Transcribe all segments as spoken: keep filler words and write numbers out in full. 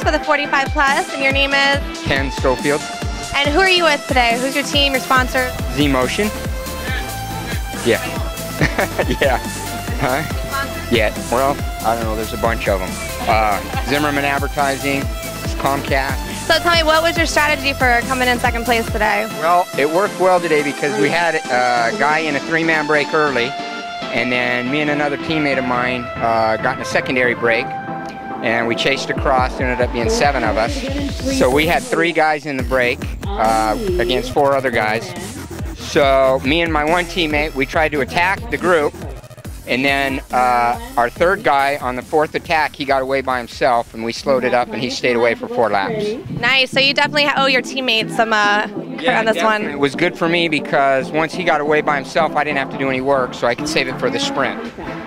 For the forty-five plus, and your name is? Ken Schofield. And who are you with today? Who's your team, your sponsor? Z Motion. Yeah. Yeah. Huh? Yeah. Well, I don't know. There's a bunch of them. Uh, Zimmerman Advertising, Comcast. So tell me, what was your strategy for coming in second place today? Well, it worked well today because we had a guy in a three-man break early, and then me and another teammate of mine uh, got in a secondary break. And we chased across, there ended up being seven of us. So we had three guys in the break uh, against four other guys. So me and my one teammate, we tried to attack the group. And then uh, our third guy on the fourth attack, he got away by himself, and we slowed it up, and he stayed away for four laps. Nice, so you definitely owe your teammates some uh, yeah, on this definitely. one. It was good for me because once he got away by himself, I didn't have to do any work, so I could save it for the sprint.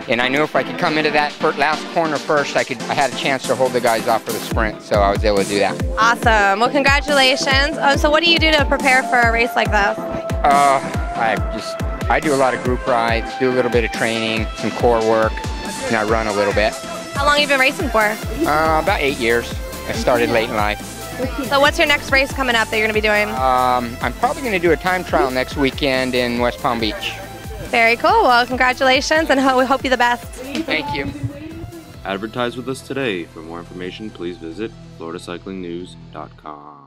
And I knew if I could come into that last corner first, I could. I had a chance to hold the guys off for the sprint, so I was able to do that. Awesome. Well, congratulations. Um, so what do you do to prepare for a race like this? Uh, I just I do a lot of group rides, do a little bit of training, some core work, and I run a little bit. How long have you been racing for? Uh, about eight years. I started late in life. So what's your next race coming up that you're going to be doing? Um, I'm probably going to do a time trial next weekend in West Palm Beach. Very cool. Well, congratulations, and ho we hope you the best. Thank you. Advertise with us today. For more information, please visit Florida Cycling News dot com.